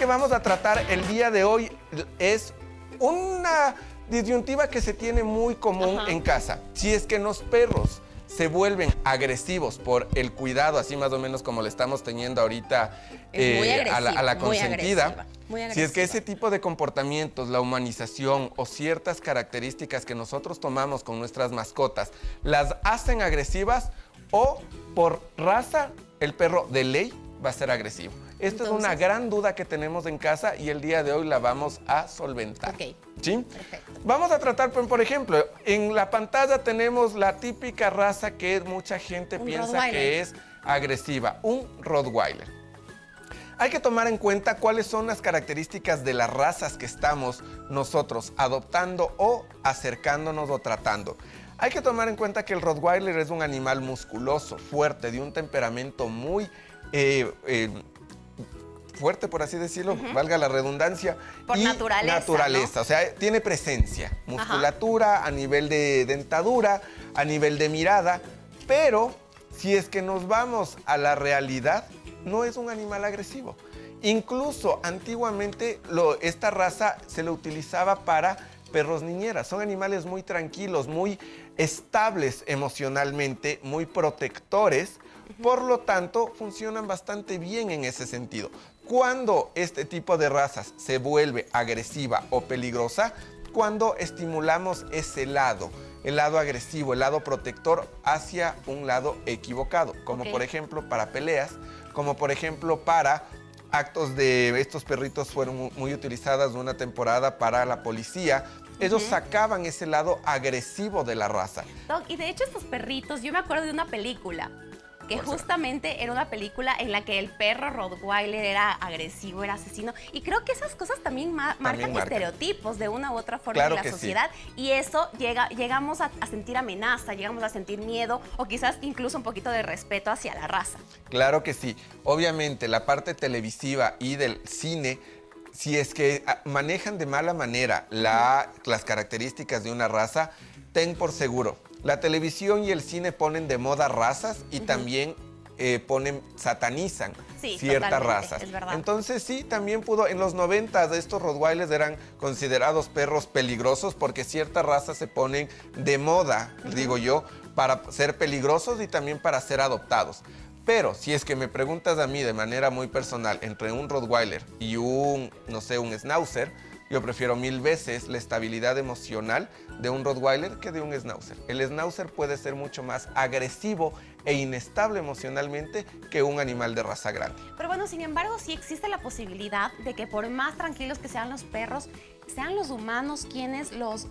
que vamos a tratar el día de hoy es una disyuntiva que se tiene muy común en casa. Si es que los perros se vuelven agresivos por el cuidado, así más o menos como le estamos teniendo ahorita a la consentida. Muy agresiva. Si es que ese tipo de comportamientos, la humanización o ciertas características que nosotros tomamos con nuestras mascotas, las hacen agresivas, o por raza, el perro de ley va a ser agresivo. Esta es una gran duda que tenemos en casa y el día de hoy la vamos a solventar. Ok. ¿Sí? Perfecto. Vamos a tratar, por ejemplo, en la pantalla tenemos la típica raza que mucha gente piensa que es agresiva, un Rottweiler. Hay que tomar en cuenta cuáles son las características de las razas que estamos nosotros adoptando o acercándonos o tratando. Hay que tomar en cuenta que el Rottweiler es un animal musculoso, fuerte, de un temperamento muy fuerte, por así decirlo, valga la redundancia. Por naturaleza, ¿no? O sea, tiene presencia, musculatura, a nivel de dentadura, a nivel de mirada, pero si es que nos vamos a la realidad, no es un animal agresivo. Incluso antiguamente esta raza se le utilizaba para perros niñeras. Son animales muy tranquilos, muy estables emocionalmente, muy protectores. Por lo tanto, funcionan bastante bien en ese sentido. Cuando este tipo de razas se vuelve agresiva o peligrosa, cuando estimulamos ese lado, el lado agresivo, el lado protector, hacia un lado equivocado, como por ejemplo para peleas, como por ejemplo para actos de estos perritos fueron muy utilizadas una temporada para la policía. Ellos sacaban ese lado agresivo de la raza. Doc, y de hecho estos perritos, yo me acuerdo de una película que justamente era una película en la que el perro Rottweiler era agresivo, era asesino. Y creo que esas cosas también marcan estereotipos de una u otra forma en la sociedad. Sí. Y eso llegamos a sentir amenaza, llegamos a sentir miedo o quizás incluso un poquito de respeto hacia la raza. Claro que sí. Obviamente la parte televisiva y del cine, si es que manejan de mala manera las características de una raza, ten por seguro. La televisión y el cine ponen de moda razas y también satanizan ciertas razas. Es verdad. Entonces sí, también en los 90 estos Rottweilers eran considerados perros peligrosos porque ciertas razas se ponen de moda, digo yo, para ser peligrosos y también para ser adoptados. Pero si es que me preguntas a mí de manera muy personal entre un Rottweiler y un, no sé, un Schnauzer, yo prefiero 1000 veces la estabilidad emocional de un Rottweiler que de un Schnauzer. El Schnauzer puede ser mucho más agresivo e inestable emocionalmente que un animal de raza grande. Pero bueno, sin embargo, sí existe la posibilidad de que por más tranquilos que sean los perros, sean los humanos quienes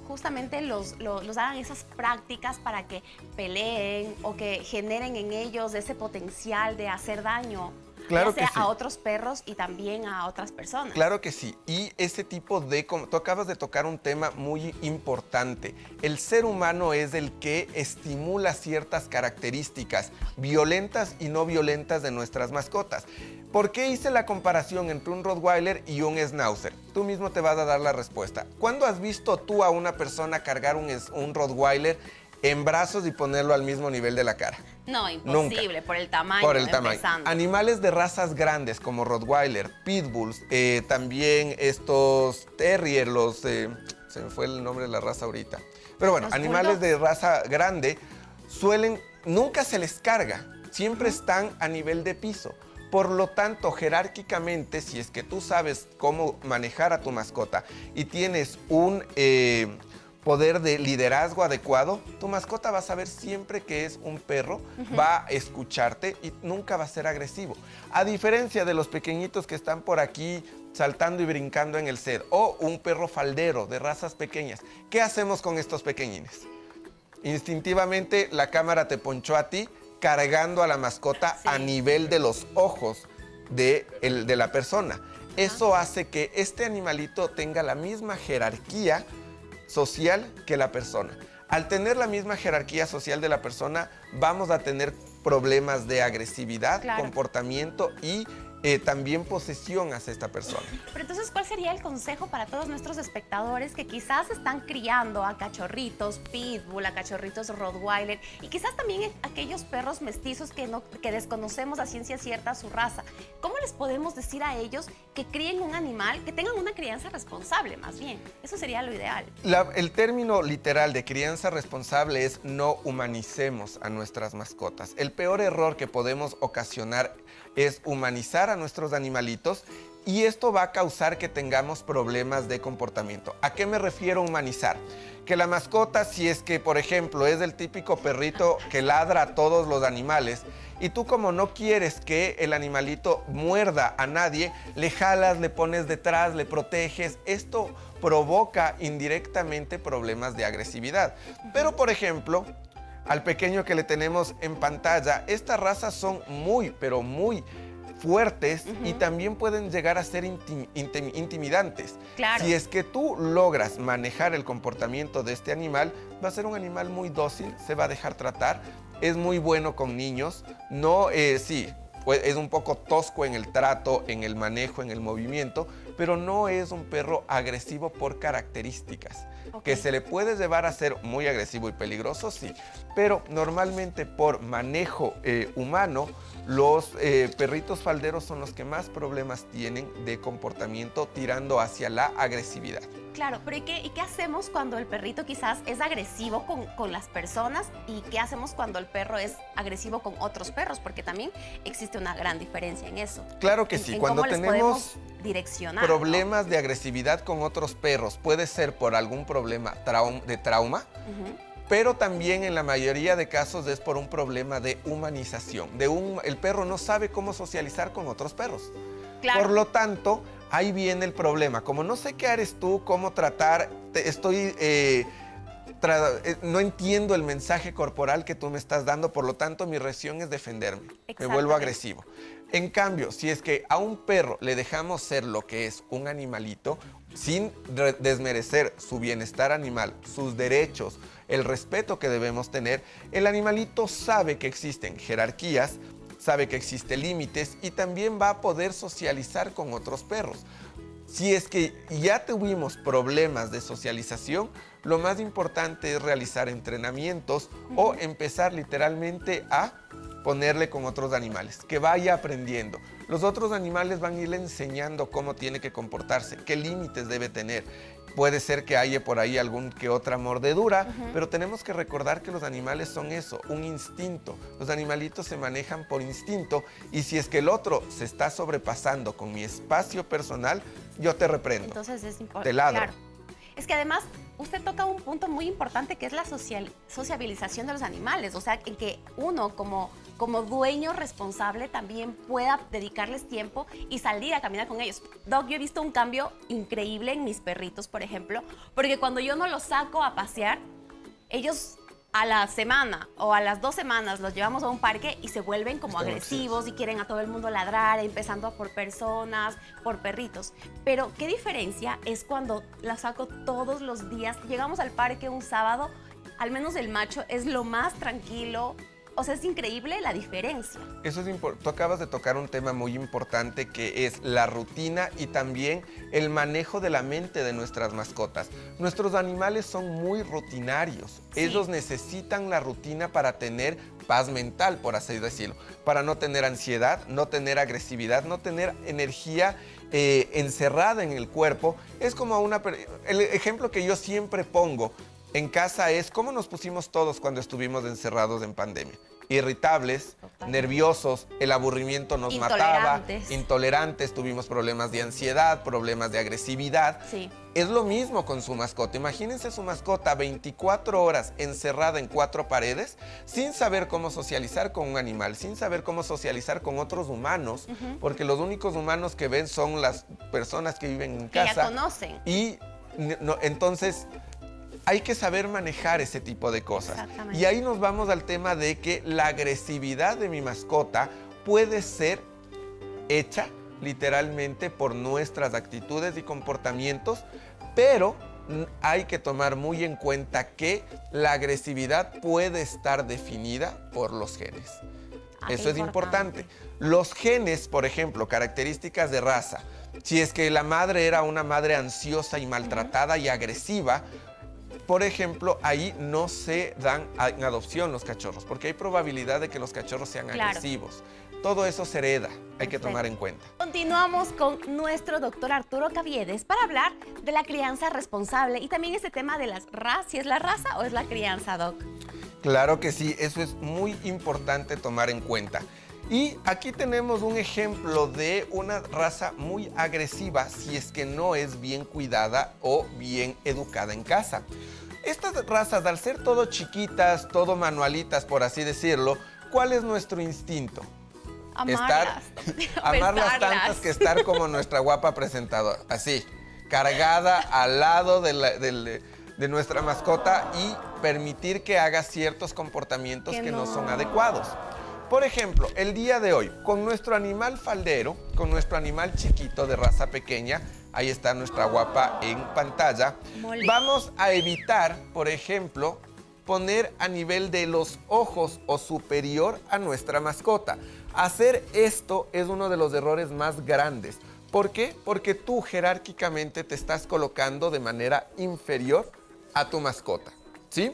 justamente los hagan esas prácticas para que peleen o que generen en ellos ese potencial de hacer daño. Claro que sí. A otros perros y también a otras personas. Claro que sí. Y ese tipo de... Tú acabas de tocar un tema muy importante. El ser humano es el que estimula ciertas características violentas y no violentas de nuestras mascotas. ¿Por qué hice la comparación entre un Rottweiler y un Schnauzer? Tú mismo te vas a dar la respuesta. ¿Cuándo has visto tú a una persona cargar un Rottweiler en brazos y ponerlo al mismo nivel de la cara? No, imposible. Nunca. Por el tamaño. Por el tamaño. Animales de razas grandes como Rottweiler, pitbulls, también estos terrier, se me fue el nombre de la raza ahorita. Pero bueno, animales de raza grande nunca se les carga, siempre están a nivel de piso. Por lo tanto, jerárquicamente, si es que tú sabes cómo manejar a tu mascota y tienes un poder de liderazgo adecuado, tu mascota va a saber siempre que es un perro, va a escucharte y nunca va a ser agresivo. A diferencia de los pequeñitos que están por aquí saltando y brincando en el set, o un perro faldero de razas pequeñas. ¿Qué hacemos con estos pequeñines? Instintivamente la cámara te ponchó a ti cargando a la mascota a nivel de los ojos de la persona. Eso hace que este animalito tenga la misma jerarquía social que la persona. Al tener la misma jerarquía social de la persona, vamos a tener problemas de agresividad, comportamiento y también posesionas a esta persona. Pero entonces, ¿cuál sería el consejo para todos nuestros espectadores que quizás están criando a cachorritos pitbull, a cachorritos rottweiler y quizás también aquellos perros mestizos que desconocemos a ciencia cierta su raza? ¿Cómo les podemos decir a ellos que críen un animal, que tengan una crianza responsable más bien? Eso sería lo ideal. El término literal de crianza responsable es no humanicemos a nuestras mascotas. El peor error que podemos ocasionar es humanizar a nuestros animalitos y esto va a causar que tengamos problemas de comportamiento. ¿A qué me refiero humanizar? Que la mascota, si es que, por ejemplo, es el típico perrito que ladra a todos los animales y tú como no quieres que el animalito muerda a nadie, le jalas, le pones detrás, le proteges. Esto provoca indirectamente problemas de agresividad. Pero, por ejemplo, al pequeño que le tenemos en pantalla, estas razas son muy, pero muy fuertes y también pueden llegar a ser intimidantes. Claro. Si es que tú logras manejar el comportamiento de este animal, va a ser un animal muy dócil, se va a dejar tratar, es muy bueno con niños, no, sí, es un poco tosco en el trato, en el manejo, en el movimiento, pero no es un perro agresivo por características. Okay. Que se le puede llevar a ser muy agresivo y peligroso, sí, pero normalmente por manejo humano, los perritos falderos son los que más problemas tienen de comportamiento tirando hacia la agresividad. Claro, pero ¿y qué hacemos cuando el perrito quizás es agresivo con las personas? ¿Y qué hacemos cuando el perro es agresivo con otros perros? Porque también existe una gran diferencia en eso. Claro que sí, cuando tenemos problemas de agresividad con otros perros, puede ser por algún problema de trauma, pero también en la mayoría de casos es por un problema de humanización. El perro no sabe cómo socializar con otros perros. Claro. Por lo tanto, ahí viene el problema. Como no sé qué eres tú, cómo tratar, no entiendo el mensaje corporal que tú me estás dando, por lo tanto mi reacción es defenderme, me vuelvo agresivo. En cambio, si es que a un perro le dejamos ser lo que es, un animalito, sin desmerecer su bienestar animal, sus derechos, el respeto que debemos tener, el animalito sabe que existen jerarquías, sabe que existen límites y también va a poder socializar con otros perros. Si es que ya tuvimos problemas de socialización, lo más importante es realizar entrenamientos o empezar literalmente a ponerle con otros animales, que vaya aprendiendo. Los otros animales van a irle enseñando cómo tiene que comportarse, qué límites debe tener. Puede ser que haya por ahí algún que otra mordedura, pero tenemos que recordar que los animales son eso, un instinto. Los animalitos se manejan por instinto y si es que el otro se está sobrepasando con mi espacio personal, yo te reprendo. Entonces es importante. Te ladro. Claro. Es que además usted toca un punto muy importante que es la sociabilización de los animales, o sea, en que uno como dueño responsable también pueda dedicarles tiempo y salir a caminar con ellos. Doc, yo he visto un cambio increíble en mis perritos, por ejemplo, porque cuando yo no los saco a pasear, ellos a la semana o a las 2 semanas los llevamos a un parque y se vuelven como agresivos y quieren a todo el mundo ladrar, empezando por personas, por perritos. Pero qué diferencia es cuando la saco todos los días. Llegamos al parque un sábado, al menos el macho es lo más tranquilo. O sea, es increíble la diferencia. Eso es importante. Tú acabas de tocar un tema muy importante que es la rutina y también el manejo de la mente de nuestras mascotas. Nuestros animales son muy rutinarios. Sí. Ellos necesitan la rutina para tener paz mental, por así decirlo. Para no tener ansiedad, no tener agresividad, no tener energía encerrada en el cuerpo. Es como el ejemplo que yo siempre pongo en casa es cómo nos pusimos todos cuando estuvimos encerrados en pandemia. Irritables, nerviosos, el aburrimiento nos mataba, intolerantes, tuvimos problemas de ansiedad, problemas de agresividad. Sí. Es lo mismo con su mascota. Imagínense su mascota 24 horas encerrada en 4 paredes sin saber cómo socializar con un animal, sin saber cómo socializar con otros humanos, porque los únicos humanos que ven son las personas que viven en casa. Que ya conocen. Y no, entonces hay que saber manejar ese tipo de cosas. Y ahí nos vamos al tema de que la agresividad de mi mascota puede ser hecha literalmente por nuestras actitudes y comportamientos, pero hay que tomar muy en cuenta que la agresividad puede estar definida por los genes. Eso es importante. Los genes, por ejemplo, características de raza. Si es que la madre era una madre ansiosa y maltratada y agresiva, por ejemplo, ahí no se dan en adopción los cachorros, porque hay probabilidad de que los cachorros sean agresivos. Todo eso se hereda, hay que tomar en cuenta. Continuamos con nuestro doctor Arturo Caviedes para hablar de la crianza responsable y también este tema de las razas, si es la raza o es la crianza, Doc. Claro que sí, eso es muy importante tomar en cuenta. Y aquí tenemos un ejemplo de una raza muy agresiva si es que no es bien cuidada o bien educada en casa. Estas razas, al ser todo chiquitas, todo manualitas, por así decirlo, ¿cuál es nuestro instinto? Amarlas. Amarlas tantas que estar como nuestra guapa presentadora, así, cargada al lado de nuestra mascota y permitir que haga ciertos comportamientos que no son adecuados. Por ejemplo, el día de hoy, con nuestro animal faldero, con nuestro animal chiquito de raza pequeña, ahí está nuestra guapa en pantalla, vamos a evitar, por ejemplo, poner a nivel de los ojos o superior a nuestra mascota. Hacer esto es uno de los errores más grandes. ¿Por qué? Porque tú jerárquicamente te estás colocando de manera inferior a tu mascota, ¿sí?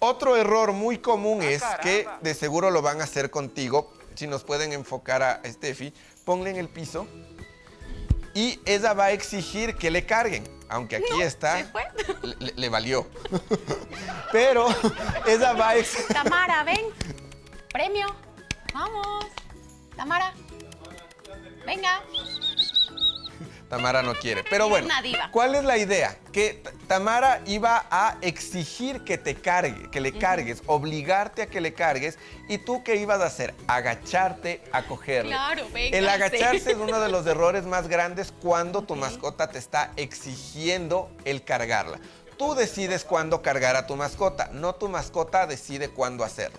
Otro error muy común es que, de seguro lo van a hacer contigo, si nos pueden enfocar a Steffi, ponle en el piso y ella va a exigir que le carguen, aunque aquí está, le valió. Pero ella va a exigir... Tamara, ven, premio, vamos, Tamara, venga. Tamara no quiere, pero bueno, ¿cuál es la idea? Que Tamara iba a exigir que te cargue, que le cargues, obligarte a que le cargues, y tú ¿qué ibas a hacer? Agacharte a cogerle. Claro, venga. El agacharse es uno de los errores más grandes cuando tu mascota te está exigiendo el cargarla. Tú decides cuándo cargar a tu mascota, no tu mascota decide cuándo hacerlo.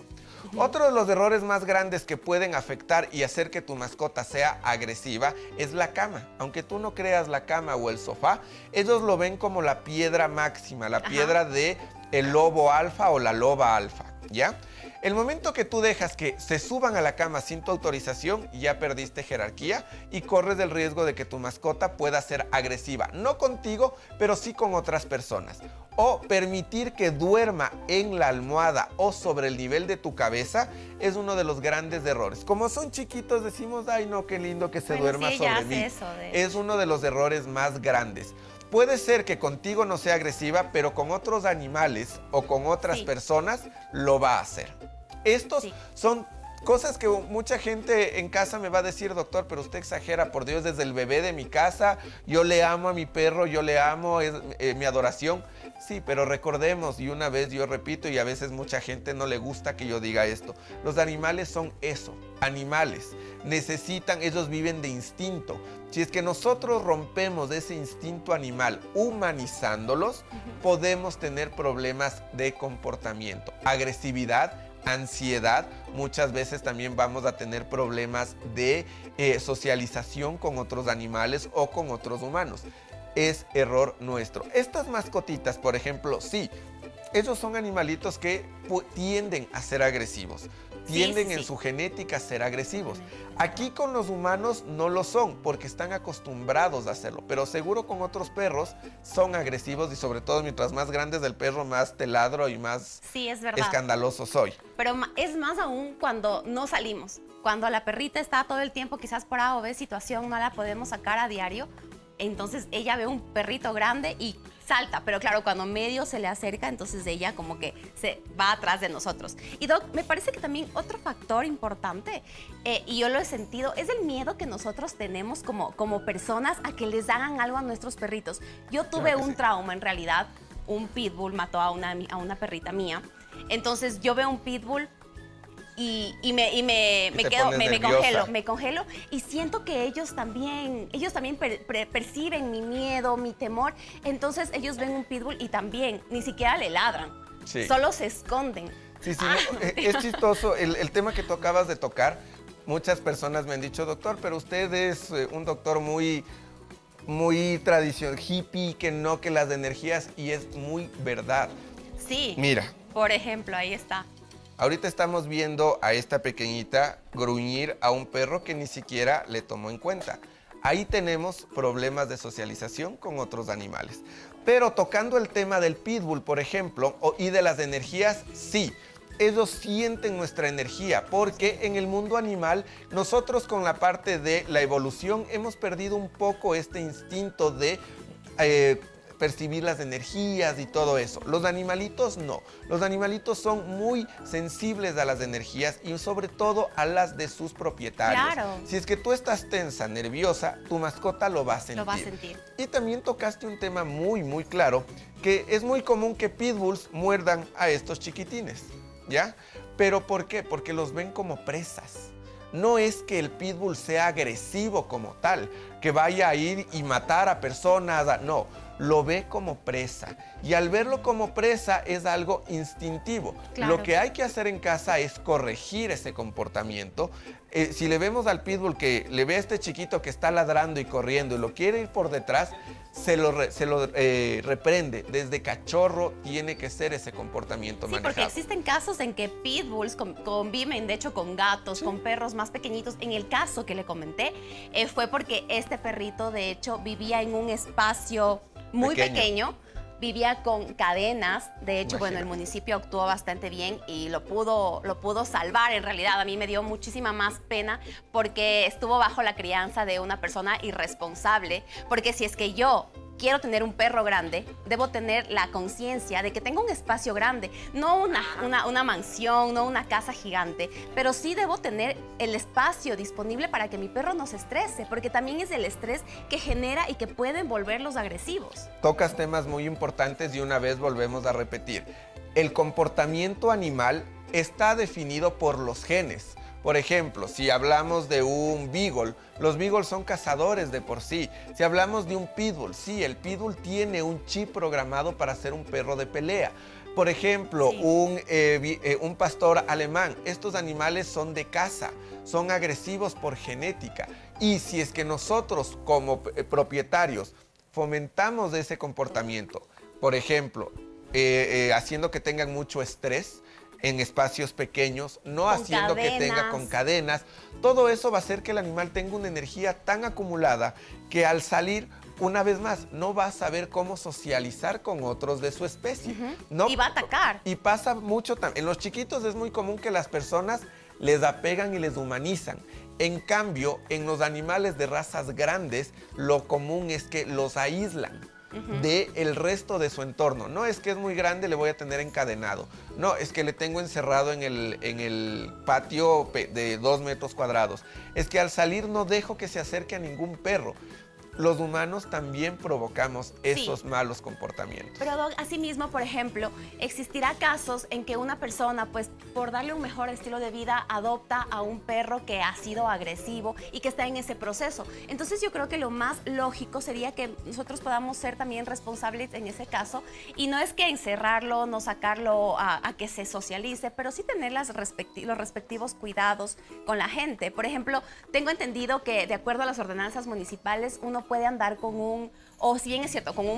Otro de los errores más grandes que pueden afectar y hacer que tu mascota sea agresiva es la cama. Aunque tú no creas, la cama o el sofá, ellos lo ven como la piedra máxima, la piedra de el lobo alfa o la loba alfa, ¿ya? El momento que tú dejas que se suban a la cama sin tu autorización, ya perdiste jerarquía y corres el riesgo de que tu mascota pueda ser agresiva. No contigo, pero sí con otras personas. O permitir que duerma en la almohada o sobre el nivel de tu cabeza es uno de los grandes errores. Como son chiquitos decimos, ay no, qué lindo que se duerma sobre mí. Es uno de los errores más grandes. Puede ser que contigo no sea agresiva, pero con otros animales o con otras personas lo va a hacer. Estos son cosas que mucha gente en casa me va a decir, doctor, pero usted exagera, por Dios, desde el bebé de mi casa, yo le amo a mi perro, yo le amo, es mi adoración. Sí, pero recordemos, y una vez yo repito, y a veces mucha gente no le gusta que yo diga esto, los animales son eso, animales. Necesitan, ellos viven de instinto. Si es que nosotros rompemos ese instinto animal humanizándolos, podemos tener problemas de comportamiento, agresividad, ansiedad. Muchas veces también vamos a tener problemas de socialización con otros animales o con otros humanos. Es error nuestro. Estas mascotitas, por ejemplo, sí, ellos son animalitos que tienden a ser agresivos. Tienden en su genética a ser agresivos. Aquí con los humanos no lo son porque están acostumbrados a hacerlo, pero seguro con otros perros son agresivos y sobre todo mientras más grande es el perro, más te ladro y más escandaloso soy. Pero es más aún cuando no salimos, cuando la perrita está todo el tiempo quizás por A o B situación, no la podemos sacar a diario, entonces ella ve un perrito grande y... salta, pero claro, cuando medio se le acerca, entonces ella como que se va atrás de nosotros. Y Doc, me parece que también otro factor importante, y yo lo he sentido, es el miedo que nosotros tenemos como personas a que les hagan algo a nuestros perritos. Yo tuve un trauma, en realidad, un pitbull mató a una perrita mía. Entonces yo veo un pitbull y me congelo y siento que ellos también perciben mi miedo, mi temor. Entonces ellos ven un pitbull y también ni siquiera le ladran, solo se esconden. Es chistoso el tema que tú acabas de tocar. Muchas personas me han dicho, doctor, pero usted es un doctor muy tradicional, hippie, que las energías, y es muy verdad. Sí, mira. Por ejemplo, ahí está. Ahorita estamos viendo a esta pequeñita gruñir a un perro que ni siquiera le tomó en cuenta. Ahí tenemos problemas de socialización con otros animales. Pero tocando el tema del pitbull, por ejemplo, y de las energías, sí. Ellos sienten nuestra energía porque en el mundo animal nosotros con la parte de la evolución hemos perdido un poco este instinto de percibir las energías y todo eso. Los animalitos no. Los animalitos son muy sensibles a las energías y sobre todo a las de sus propietarios. Claro. Si es que tú estás tensa, nerviosa, tu mascota lo va a sentir. Lo va a sentir. Y también tocaste un tema muy claro, que es muy común que pitbulls muerdan a estos chiquitines, ¿ya? ¿Pero por qué? Porque los ven como presas. No es que el pitbull sea agresivo como tal, que vaya a ir y matar a personas, no. Lo ve como presa. Y al verlo como presa es algo instintivo. Claro. Lo que hay que hacer en casa es corregir ese comportamiento. Si le vemos al pitbull que le ve a este chiquito que está ladrando y corriendo y lo quiere ir por detrás, se lo reprende. Desde cachorro tiene que ser ese comportamiento manejado. Porque existen casos en que pitbulls conviven, de hecho, con gatos, sí, con perros más pequeñitos. En el caso que le comenté, fue porque este perrito, de hecho, vivía en un espacio muy pequeño, vivía con cadenas. De hecho, imagínate, bueno, el municipio actuó bastante bien y lo pudo salvar. En realidad, a mí me dio muchísima más pena porque estuvo bajo la crianza de una persona irresponsable. Porque si es que yo quiero tener un perro grande, debo tener la conciencia de que tengo un espacio grande. No una mansión, no una casa gigante, pero sí debo tener el espacio disponible para que mi perro no se estrese, porque también es el estrés que genera y que pueden volverlos agresivos. Tocas temas muy importantes y una vez volvemos a repetir. El comportamiento animal está definido por los genes. Por ejemplo, si hablamos de un beagle, los beagles son cazadores de por sí. Si hablamos de un pitbull, sí, el pitbull tiene un chip programado para ser un perro de pelea. Por ejemplo, sí, un pastor alemán. Estos animales son de caza, son agresivos por genética. Y si es que nosotros como propietarios fomentamos ese comportamiento, por ejemplo, haciendo que tengan mucho estrés en espacios pequeños, no haciendo que tenga con cadenas. Todo eso va a hacer que el animal tenga una energía tan acumulada que al salir, una vez más, no va a saber cómo socializar con otros de su especie. No, y va a atacar. Y pasa mucho también. En los chiquitos es muy común que las personas les apegan y les humanizan. En cambio, en los animales de razas grandes, lo común es que los aíslan del resto de su entorno. No es que es muy grande, le voy a tener encadenado. No, es que le tengo encerrado en el patio de 2 metros cuadrados. Es que al salir no dejo que se acerque a ningún perro. Los humanos también provocamos esos malos comportamientos. Pero, Doc, asimismo, por ejemplo, existirá casos en que una persona, pues, por darle un mejor estilo de vida, adopta a un perro que ha sido agresivo y que está en ese proceso. Entonces, yo creo que lo más lógico sería que nosotros podamos ser también responsables en ese caso. Y no es que encerrarlo, no sacarlo a que se socialice, pero sí tener los respectivos cuidados con la gente. Por ejemplo, tengo entendido que, de acuerdo a las ordenanzas municipales, uno puede andar con un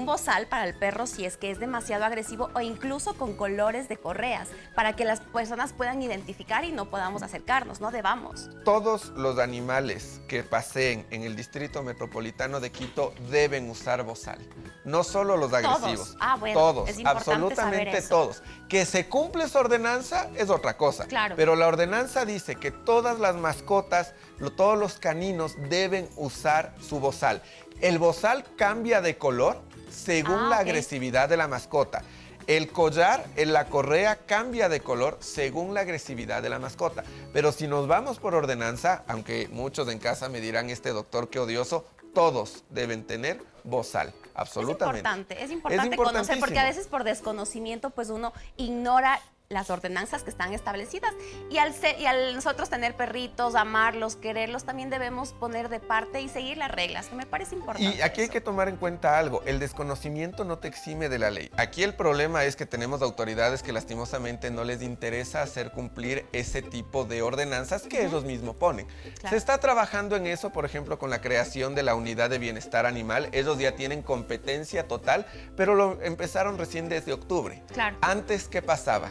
bozal para el perro si es que es demasiado agresivo, o incluso con colores de correas para que las personas puedan identificar y no podamos acercarnos, no debamos. Todos los animales que paseen en el Distrito Metropolitano de Quito deben usar bozal, no solo los agresivos. Todos, bueno, todos, es importante, absolutamente todos. Que se cumple esa ordenanza es otra cosa, claro, pero la ordenanza dice que todas las mascotas, todos los caninos deben usar su bozal. El bozal cambia de color según la agresividad de la mascota. El collar, la correa cambia de color según la agresividad de la mascota. Pero si nos vamos por ordenanza, aunque muchos en casa me dirán, este doctor qué odioso, todos deben tener bozal, absolutamente. Es importante conocer, porque a veces por desconocimiento pues uno ignora las ordenanzas que están establecidas. Y al nosotros tener perritos, amarlos, quererlos, también debemos poner de parte y seguir las reglas, que me parece importante. Y aquí hay que tomar en cuenta algo, el desconocimiento no te exime de la ley. Aquí el problema es que tenemos autoridades que lastimosamente no les interesa hacer cumplir ese tipo de ordenanzas que ellos mismos ponen. Claro. Se está trabajando en eso, por ejemplo, con la creación de la unidad de bienestar animal. Ellos ya tienen competencia total, pero lo empezaron recién desde octubre. Claro. Antes, ¿qué pasaba?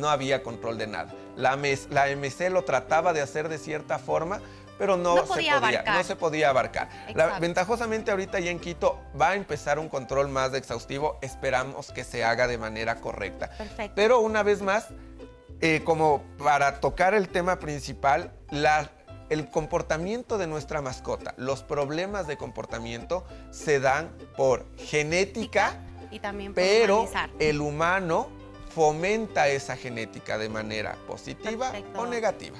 no había control de nada. La MC lo trataba de hacer de cierta forma, pero no se podía abarcar. Ventajosamente ahorita ya en Quito va a empezar un control más exhaustivo, esperamos que se haga de manera correcta. Perfecto. Pero una vez más, como para tocar el tema principal, el comportamiento de nuestra mascota, los problemas de comportamiento se dan por genética, y también por humanizar. El humano fomenta esa genética de manera positiva o negativa.